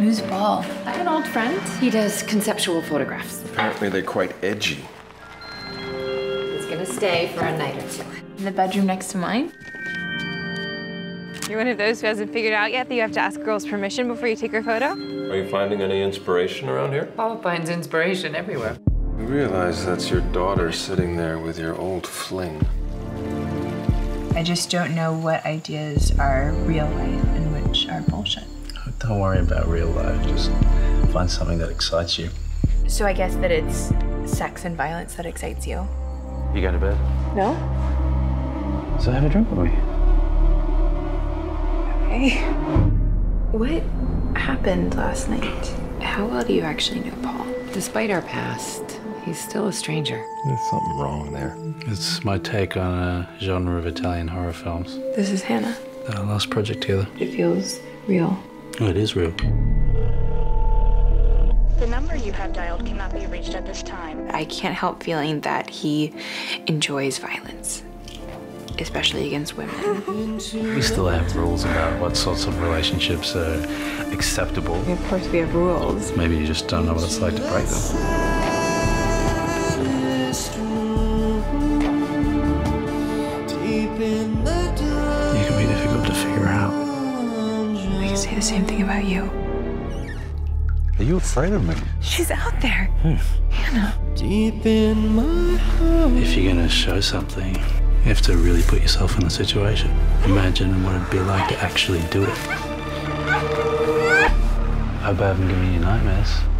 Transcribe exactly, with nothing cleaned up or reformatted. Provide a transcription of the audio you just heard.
Who's Paul? Is that an old friend? He does conceptual photographs. Apparently they're quite edgy. He's gonna stay for a night or two. In the bedroom next to mine? You're one of those who hasn't figured out yet that you have to ask a girl's permission before you take her photo? Are you finding any inspiration around here? Paul finds inspiration everywhere. You realize that's your daughter sitting there with your old fling. I just don't know what ideas are real life and which are bullshit. Don't worry about real life, just find something that excites you. So I guess that it's sex and violence that excites you? You going to bed? No. So have a drink with me. Okay. What happened last night? How well do you actually know Paul? Despite our past, he's still a stranger. There's something wrong there. It's my take on a genre of Italian horror films. This is Hannah. Our last project together. It feels real. Oh, it is real. The number you have dialed cannot be reached at this time. I can't help feeling that he enjoys violence, especially against women. We still have rules about what sorts of relationships are acceptable. Of course we have rules. Maybe you just don't know what it's like to break them. You can be difficult to figure out. Say the same thing about you. Are you afraid of me? She's out there. Hmm. Hannah. Deep in my heart. If you're gonna show something, you have to really put yourself in the situation. Imagine what it'd be like to actually do it. I hope I haven't given you nightmares.